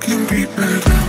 can be better.